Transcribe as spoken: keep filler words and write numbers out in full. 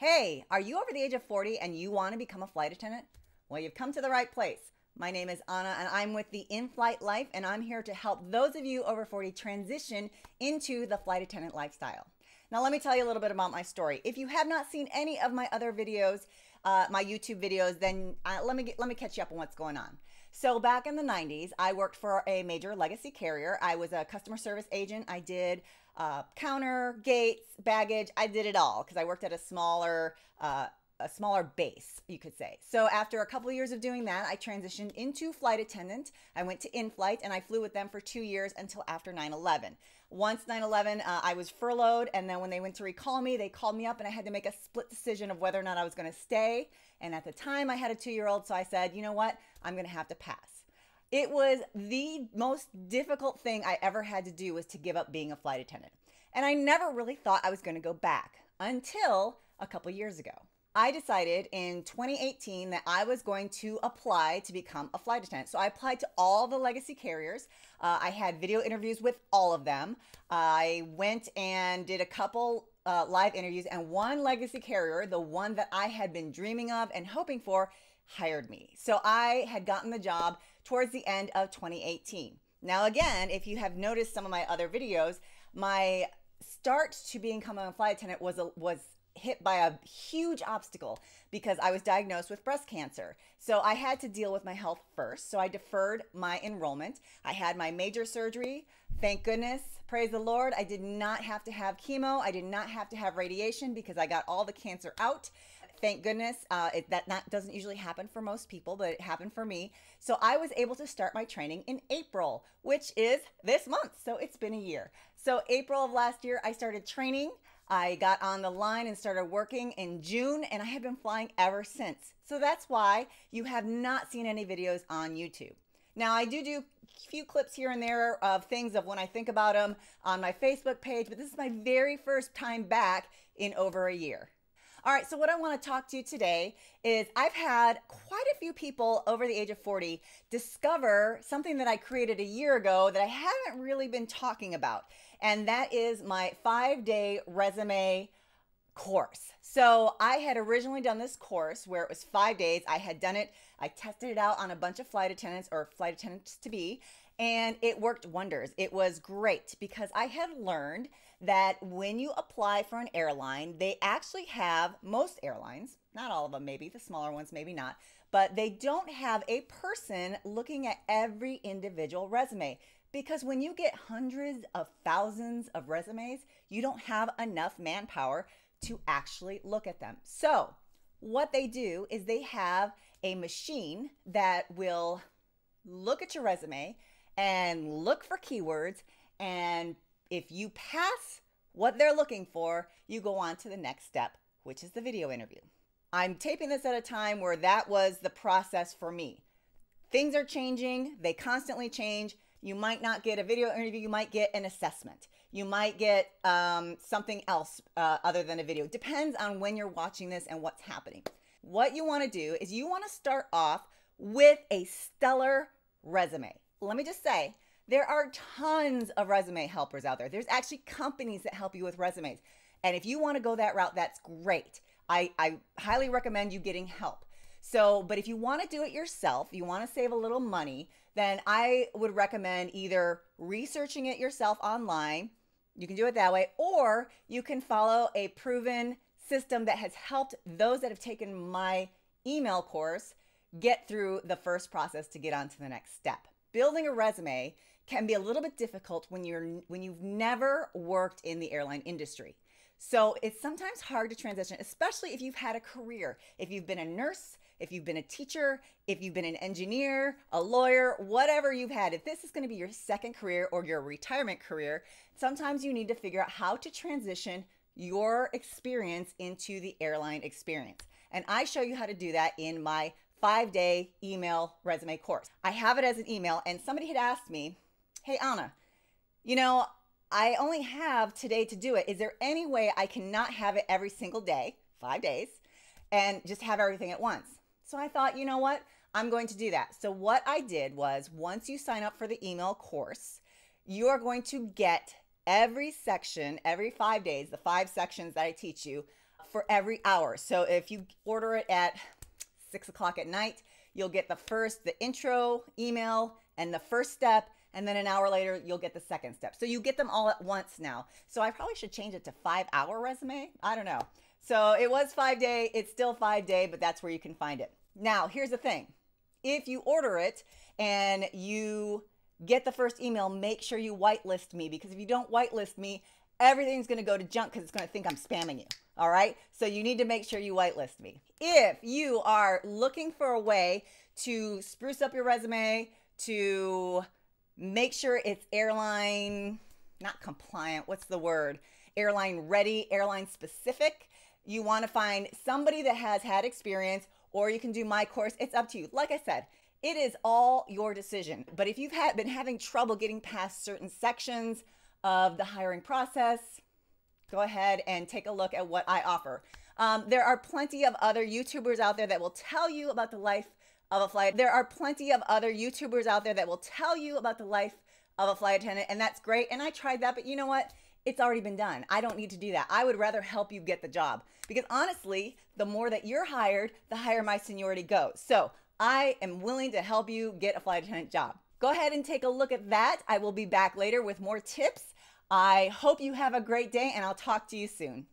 Hey, are you over the age of forty and you want to become a flight attendant? Well, you've come to the right place. My name is Anna and I'm with The Inflight Life, and I'm here to help those of you over forty transition into the flight attendant lifestyle. Now, let me tell you a little bit about my story. If you have not seen any of my other videos, uh, my YouTube videos, then uh, let me get, let me catch you up on what's going on. So back in the nineties, I worked for a major legacy carrier. I was a customer service agent. I did uh, counter, gates, baggage. I did it all because I worked at a smaller, uh, a smaller base, you could say. So after a couple of years of doing that, I transitioned into flight attendant. I went to in-flight and I flew with them for two years until after nine eleven. Once nine eleven, uh, I was furloughed, and then when they went to recall me, they called me up and I had to make a split decision of whether or not I was going to stay. And at the time I had a two-year-old, so I said, you know what, I'm going to have to pass. It was the most difficult thing I ever had to do, was to give up being a flight attendant. And I never really thought I was going to go back until a couple years ago. I decided in twenty eighteen that I was going to apply to become a flight attendant. So I applied to all the legacy carriers. Uh, I had video interviews with all of them. I went and did a couple uh, live interviews, and one legacy carrier, the one that I had been dreaming of and hoping for, hired me. So I had gotten the job towards the end of twenty eighteen. Now, again, if you have noticed some of my other videos, my start to becoming a flight attendant was a, was hit by a huge obstacle because I was diagnosed with breast cancer. So I had to deal with my health first. So I deferred my enrollment. I had my major surgery. Thank goodness. Praise the Lord. I did not have to have chemo. I did not have to have radiation because I got all the cancer out. Thank goodness. Uh, it, that not, doesn't usually happen for most people, but it happened for me. So I was able to start my training in April, which is this month. So it's been a year. So April of last year, I started training. I got on the line and started working in June, and I have been flying ever since. So that's why you have not seen any videos on YouTube. Now, I do do a few clips here and there of things of when I think about them on my Facebook page, but this is my very first time back in over a year. All right, so what I want to talk to you today is I've had quite a few people over the age of forty discover something that I created a year ago that I haven't really been talking about, and that is my five-day resume course. So I had originally done this course where it was five days. I had done it. I tested it out on a bunch of flight attendants or flight attendants to be, and it worked wonders. It was great because I had learned that when you apply for an airline, they actually have, most airlines, not all of them maybe, the smaller ones maybe not, but they don't have a person looking at every individual resume. Because when you get hundreds of thousands of resumes, you don't have enough manpower to actually look at them. So what they do is they have a machine that will look at your resume and look for keywords, and if you pass what they're looking for, you go on to the next step, which is the video interview. I'm taping this at a time where that was the process for me. Things are changing. They constantly change. You might not get a video interview. You might get an assessment. You might get um, something else uh, other than a video. Depends on when you're watching this and what's happening. What you want to do is you want to start off with a stellar resume. Let me just say, there are tons of resume helpers out there. There's actually companies that help you with resumes. And if you want to go that route, that's great. I, I highly recommend you getting help. So, but if you want to do it yourself, you want to save a little money, then I would recommend either researching it yourself online. You can do it that way, or you can follow a proven system that has helped those that have taken my email course get through the first process to get on to the next step. Building a resume can be a little bit difficult when you're when you've never worked in the airline industry. So it's sometimes hard to transition, especially if you've had a career. If you've been a nurse, if you've been a teacher, if you've been an engineer, a lawyer, whatever you've had, if this is going to be your second career or your retirement career, sometimes you need to figure out how to transition your experience into the airline experience. And I show you how to do that in my five-day email resume course. I have it as an email, and somebody had asked me, hey, Anna, you know, I only have today to do it. Is there any way I cannot have it every single day, five days, and just have everything at once? So I thought, you know what, I'm going to do that. So what I did was, once you sign up for the email course, you are going to get every section, every five days, the five sections that I teach you, for every hour. So if you order it at six o'clock at night, you'll get the first, the intro email and the first step. And then an hour later, you'll get the second step. So you get them all at once now. So I probably should change it to five hour resume. I don't know. So it was five day. It's still five day, but that's where you can find it. Now, here's the thing. If you order it and you get the first email, make sure you whitelist me, because if you don't whitelist me, everything's going to go to junk because it's going to think I'm spamming you. All right. So you need to make sure you whitelist me. If you are looking for a way to spruce up your resume, to make sure it's airline, not compliant, what's the word? Airline ready, airline specific. You want to find somebody that has had experience, or you can do my course. It's up to you. Like I said, it is all your decision. But if you've had, been having trouble getting past certain sections of the hiring process, go ahead and take a look at what I offer. Um, there are plenty of other YouTubers out there that will tell you about the life of a flight. There are plenty of other YouTubers out there that will tell you about the life of a flight attendant, and that's great. And I tried that, but you know what? It's already been done. I don't need to do that. I would rather help you get the job, because honestly, the more that you're hired, the higher my seniority goes. So I am willing to help you get a flight attendant job. Go ahead and take a look at that. I will be back later with more tips. I hope you have a great day, and I'll talk to you soon.